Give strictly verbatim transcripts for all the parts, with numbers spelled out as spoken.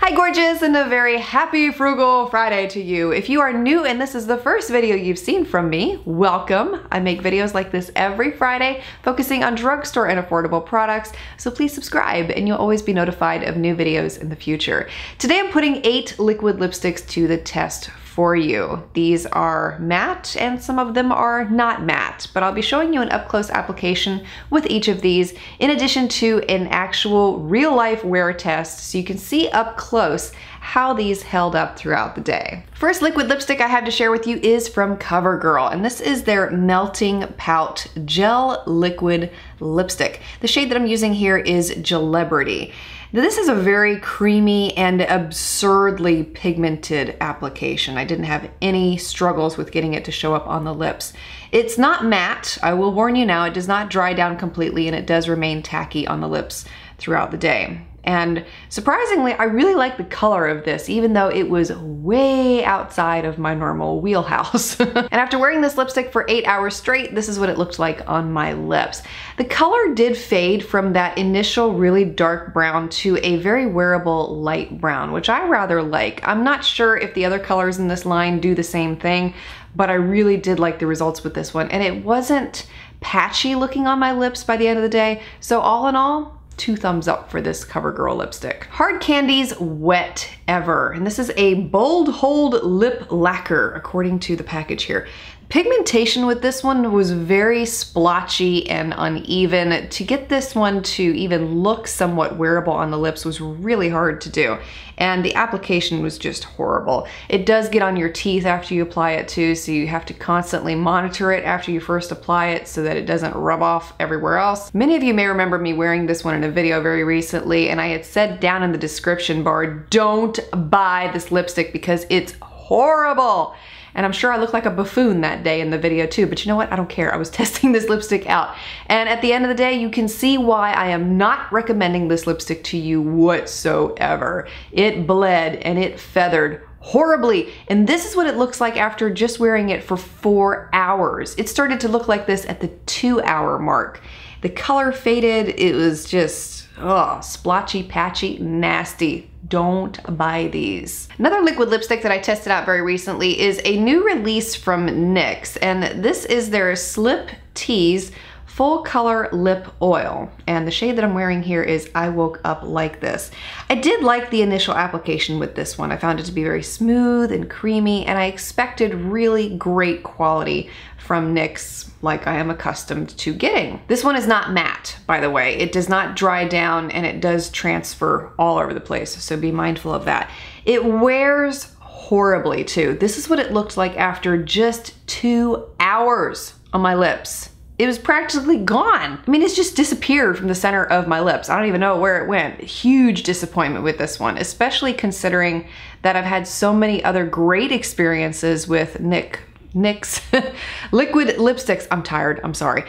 Hi gorgeous, and a very happy Frugal Friday to you. If you are new and this is the first video you've seen from me, welcome. I make videos like this every Friday focusing on drugstore and affordable products, so please subscribe and you'll always be notified of new videos in the future. Today I'm putting eight liquid lipsticks to the test for you. These are matte and some of them are not matte, but I'll be showing you an up-close application with each of these in addition to an actual real-life wear test so you can see up close how these held up throughout the day. First liquid lipstick I have to share with you is from CoverGirl, and this is their Melting Pout Gel Liquid Lipstick. The shade that I'm using here is Gelebrity. Now, this is a very creamy and absurdly pigmented application. I didn't have any struggles with getting it to show up on the lips. It's not matte, I will warn you now, it does not dry down completely and it does remain tacky on the lips throughout the day. And surprisingly, I really like the color of this, even though it was way outside of my normal wheelhouse. And after wearing this lipstick for eight hours straight, this is what it looked like on my lips. The color did fade from that initial really dark brown to a very wearable light brown, which I rather like. I'm not sure if the other colors in this line do the same thing, but I really did like the results with this one. And it wasn't patchy looking on my lips by the end of the day. So all in all, two thumbs up for this CoverGirl lipstick. Hard Candy's Wet Ever, and this is a Bold Hold Lip Lacquer, according to the package here. Pigmentation with this one was very splotchy and uneven. To get this one to even look somewhat wearable on the lips was really hard to do, and the application was just horrible. It does get on your teeth after you apply it too, so you have to constantly monitor it after you first apply it so that it doesn't rub off everywhere else. Many of you may remember me wearing this one in a video very recently, and I had said down in the description bar, don't buy this lipstick because it's horrible. And I'm sure I looked like a buffoon that day in the video too, but you know what? I don't care. I was testing this lipstick out. And at the end of the day, you can see why I am not recommending this lipstick to you whatsoever. It bled and it feathered horribly. And this is what it looks like after just wearing it for four hours. It started to look like this at the two hour mark. The color faded. It was just ugh, splotchy, patchy, nasty. Don't buy these. Another liquid lipstick that I tested out very recently is a new release from NYX, and this is their Slip Tease Full Color Lip Oil, and the shade that I'm wearing here is I Woke Up Like This. I did like the initial application with this one. I found it to be very smooth and creamy, and I expected really great quality from NYX, like I am accustomed to getting. This one is not matte, by the way. It does not dry down and it does transfer all over the place, so be mindful of that. It wears horribly too. This is what it looked like after just two hours on my lips. It was practically gone. I mean, it's just disappeared from the center of my lips. I don't even know where it went. Huge disappointment with this one, especially considering that I've had so many other great experiences with NYX, NYX liquid lipsticks. I'm tired, I'm sorry.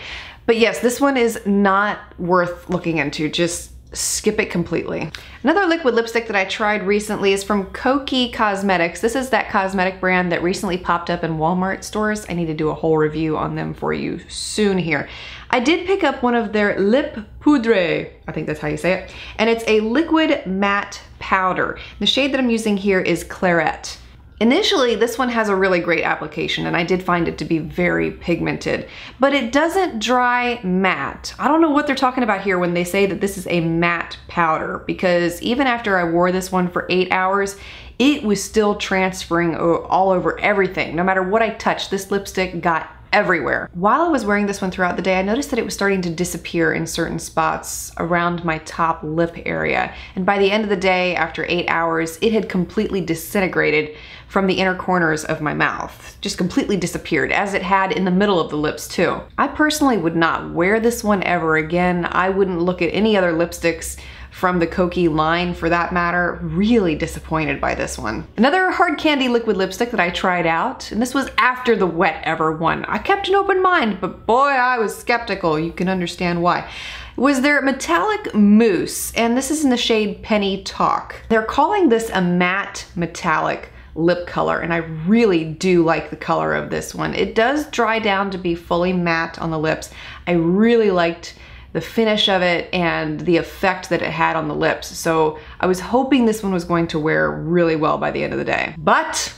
But yes, this one is not worth looking into. Just skip it completely. Another liquid lipstick that I tried recently is from Kokie Cosmetics. This is that cosmetic brand that recently popped up in Walmart stores. I need to do a whole review on them for you soon here. I did pick up one of their Lip Poudre, I think that's how you say it, and it's a liquid matte powder. The shade that I'm using here is Claret. Initially, this one has a really great application, and I did find it to be very pigmented, but it doesn't dry matte. I don't know what they're talking about here when they say that this is a matte powder, because even after I wore this one for eight hours, it was still transferring all over everything. No matter what I touched, this lipstick got everywhere. While I was wearing this one throughout the day, I noticed that it was starting to disappear in certain spots around my top lip area. And by the end of the day, after eight hours, it had completely disintegrated from the inner corners of my mouth. Just completely disappeared, as it had in the middle of the lips too. I personally would not wear this one ever again. I wouldn't look at any other lipsticks from the Kokie line for that matter. Really disappointed by this one. Another Hard Candy liquid lipstick that I tried out, and this was after the Wet Ever one. I kept an open mind, but boy, I was skeptical. You can understand why. Was their Metallic Mousse, and this is in the shade Penny Talk. They're calling this a matte metallic lip color, and I really do like the color of this one. It does dry down to be fully matte on the lips. I really liked the finish of it and the effect that it had on the lips. So I was hoping this one was going to wear really well by the end of the day. But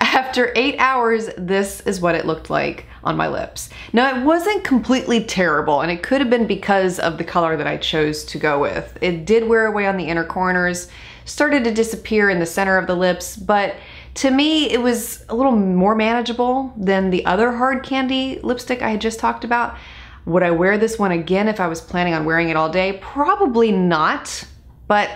after eight hours, this is what it looked like on my lips. Now it wasn't completely terrible, and it could have been because of the color that I chose to go with. It did wear away on the inner corners, started to disappear in the center of the lips, but to me, it was a little more manageable than the other Hard Candy lipstick I had just talked about. Would I wear this one again if I was planning on wearing it all day? Probably not, but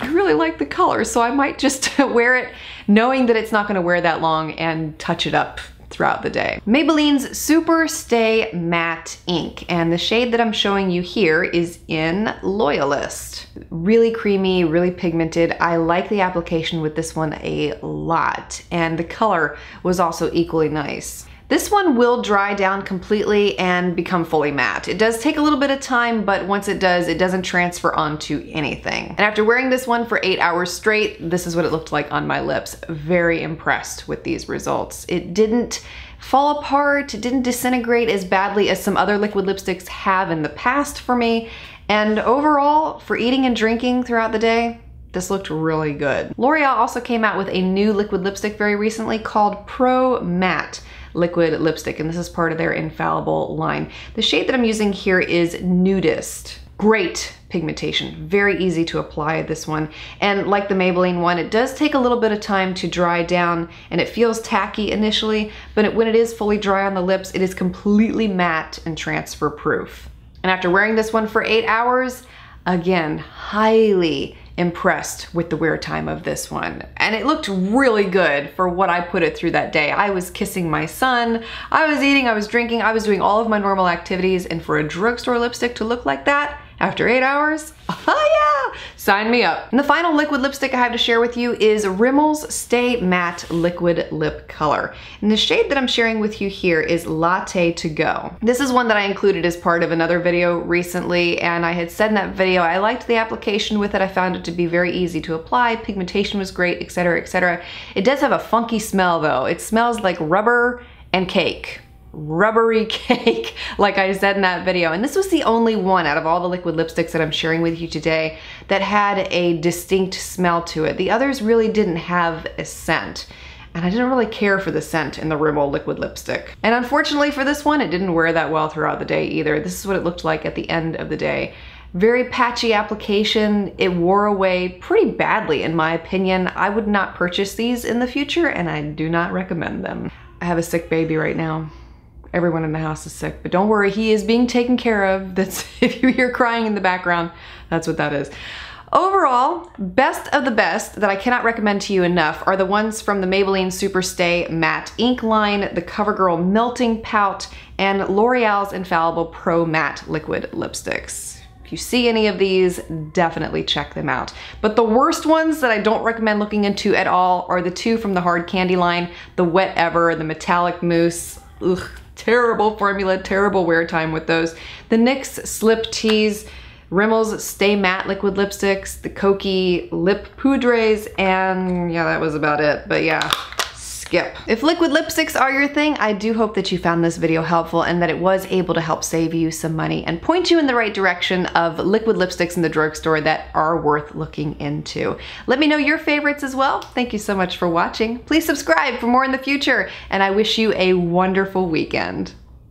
I really like the color, so I might just wear it knowing that it's not gonna wear that long and touch it up throughout the day. Maybelline's Super Stay Matte Ink, and the shade that I'm showing you here is in Loyalist. Really creamy, really pigmented. I like the application with this one a lot, and the color was also equally nice. This one will dry down completely and become fully matte. It does take a little bit of time, but once it does, it doesn't transfer onto anything. And after wearing this one for eight hours straight, this is what it looked like on my lips. Very impressed with these results. It didn't fall apart, it didn't disintegrate as badly as some other liquid lipsticks have in the past for me. And overall, for eating and drinking throughout the day, this looked really good. L'Oreal also came out with a new liquid lipstick very recently called Pro Matte Liquid Lipstick, and this is part of their Infallible line. The shade that I'm using here is Nudist. Great pigmentation, very easy to apply this one. And like the Maybelline one, it does take a little bit of time to dry down, and it feels tacky initially, but it, when it is fully dry on the lips, it is completely matte and transfer proof. And after wearing this one for eight hours, again, highly impressed with the wear time of this one. And it looked really good for what I put it through that day. I was kissing my son, I was eating, I was drinking, I was doing all of my normal activities, and for a drugstore lipstick to look like that after eight hours, oh yeah, sign me up. And the final liquid lipstick I have to share with you is Rimmel's Stay Matte Liquid Lip Color. And the shade that I'm sharing with you here is Latte To Go. This is one that I included as part of another video recently, and I had said in that video I liked the application with it. I found it to be very easy to apply, pigmentation was great, et cetera, et cetera. It does have a funky smell though. It smells like rubber and cake. Rubbery cake, like I said in that video. And this was the only one out of all the liquid lipsticks that I'm sharing with you today that had a distinct smell to it. The others really didn't have a scent. And I didn't really care for the scent in the Rimmel liquid lipstick. And unfortunately for this one, it didn't wear that well throughout the day either. This is what it looked like at the end of the day. Very patchy application. It wore away pretty badly in my opinion. I would not purchase these in the future, and I do not recommend them. I have a sick baby right now. Everyone in the house is sick, but don't worry, he is being taken care of. That's, if you hear crying in the background, that's what that is. Overall, best of the best that I cannot recommend to you enough are the ones from the Maybelline Super Stay Matte Ink line, the CoverGirl Melting Pout, and L'Oreal's Infallible Pro Matte Liquid Lipsticks. If you see any of these, definitely check them out. But the worst ones that I don't recommend looking into at all are the two from the Hard Candy line, the Wet Ever, the Metallic Mousse. Ugh. Terrible formula, terrible wear time with those. The NYX Slip Tease, Rimmel's Stay Matte Liquid Lipsticks, the Kokie Lip Poudres, and yeah, that was about it, but yeah. Yep. If liquid lipsticks are your thing, I do hope that you found this video helpful and that it was able to help save you some money and point you in the right direction of liquid lipsticks in the drugstore that are worth looking into. Let me know your favorites as well. Thank you so much for watching. Please subscribe for more in the future, and I wish you a wonderful weekend.